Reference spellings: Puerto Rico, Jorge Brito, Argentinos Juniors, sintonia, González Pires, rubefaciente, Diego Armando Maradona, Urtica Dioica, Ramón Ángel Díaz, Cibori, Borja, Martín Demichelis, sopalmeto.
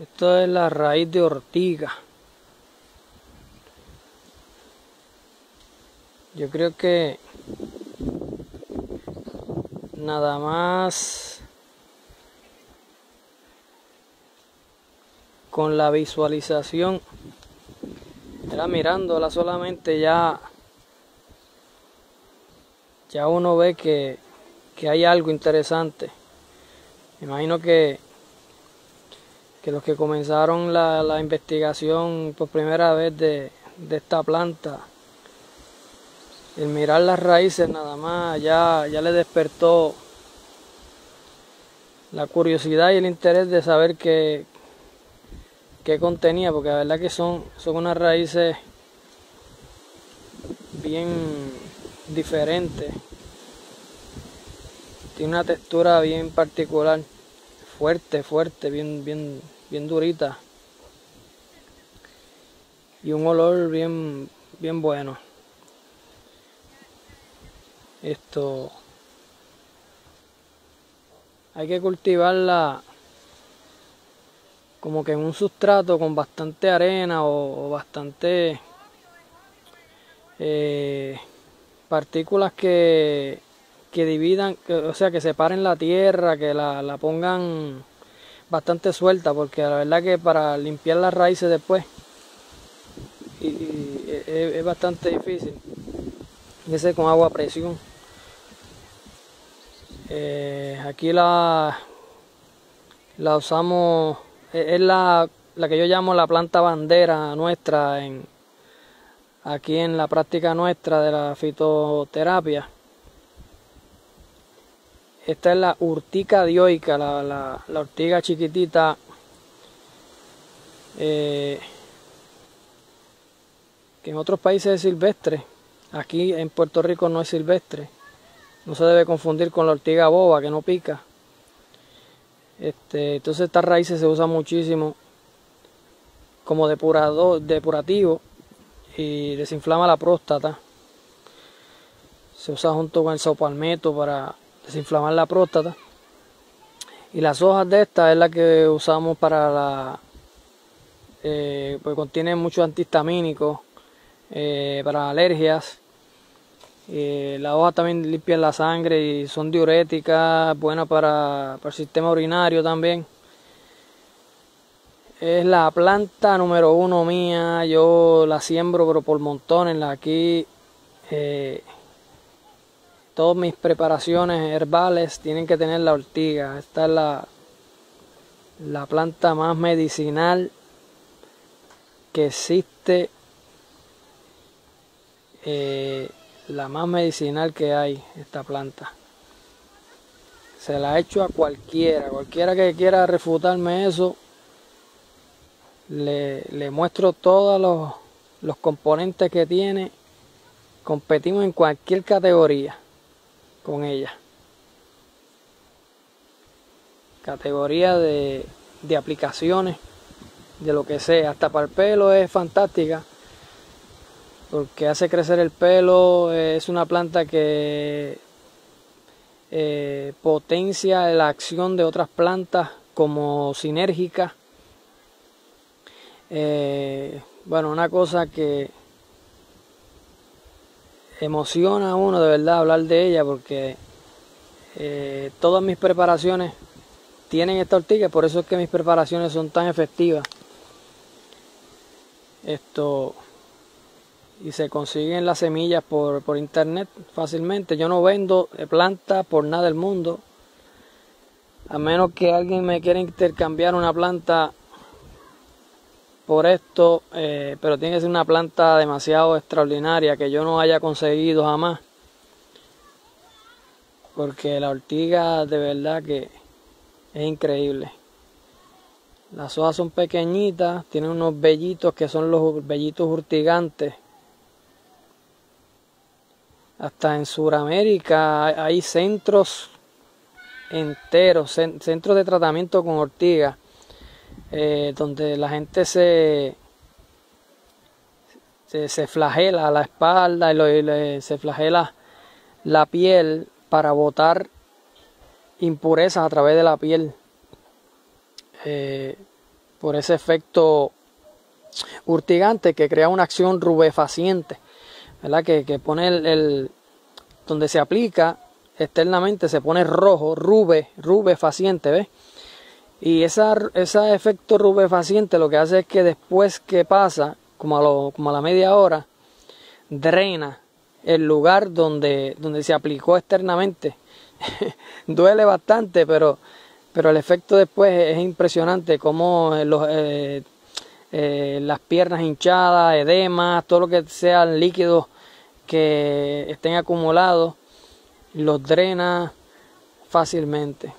Esta es la raíz de ortiga. Yo creo que nada más con la visualización, era mirándola solamente, ya uno ve que hay algo interesante. Me imagino que los que comenzaron la investigación por primera vez de esta planta, el mirar las raíces nada más ya le despertó la curiosidad y el interés de saber qué contenía, porque la verdad que son unas raíces bien diferentes. Tiene una textura bien particular, fuerte, bien durita, y un olor bien bueno. Esto hay que cultivarla como que en un sustrato con bastante arena o bastante partículas que dividan, o sea, que separen la tierra, que la pongan bastante suelta, porque la verdad que para limpiar las raíces después es bastante difícil. Ese con agua a presión. Aquí la usamos, es la que yo llamo la planta bandera nuestra, aquí en la práctica nuestra de la fitoterapia. Esta es la Urtica Dioica, la ortiga chiquitita. Que en otros países es silvestre. Aquí en Puerto Rico no es silvestre, no se debe confundir con la ortiga boba, que no pica. Entonces estas raíces se usan muchísimo como depurativo y desinflama la próstata. Se usa junto con el sopalmeto para desinflamar la próstata. Y las hojas de esta es la que usamos para porque contiene muchos antihistamínicos. Para alergias. Las hojas también limpian la sangre y son diuréticas, buenas para el sistema urinario también. Es la planta número uno mía. Yo la siembro pero por montones. Aquí todas mis preparaciones herbales tienen que tener la ortiga. Esta es la planta más medicinal que existe. La más medicinal que hay, esta planta. Se la echo a cualquiera que quiera refutarme eso. Le muestro todos los componentes que tiene. Competimos en cualquier categoría con ella. Categoría de aplicaciones, de lo que sea. Hasta para el pelo es fantástica, porque hace crecer el pelo. Es una planta que potencia la acción de otras plantas como sinérgica. Bueno, una cosa que emociona a uno de verdad hablar de ella, porque todas mis preparaciones tienen esta ortiga, por eso es que mis preparaciones son tan efectivas. Y se consiguen las semillas por internet fácilmente. Yo no vendo plantas por nada del mundo, a menos que alguien me quiera intercambiar una planta por esto, pero tiene que ser una planta demasiado extraordinaria que yo no haya conseguido jamás, porque la ortiga de verdad que es increíble. Las hojas son pequeñitas, tienen unos vellitos que son los vellitos urtigantes. Hasta en Sudamérica hay centros enteros, centros de tratamiento con ortiga, donde la gente se flagela la espalda y se flagela la piel para botar impurezas a través de la piel. por ese efecto urticante que crea una acción rubefaciente, ¿verdad? Que pone donde se aplica externamente se pone rojo, rubefaciente, ¿ves? Y ese efecto rubefaciente lo que hace es que después que pasa, como a la media hora, drena el lugar donde se aplicó externamente. Duele bastante, pero el efecto después es impresionante, como las piernas hinchadas, edemas, todo lo que sean líquidos que estén acumulados, los drena fácilmente.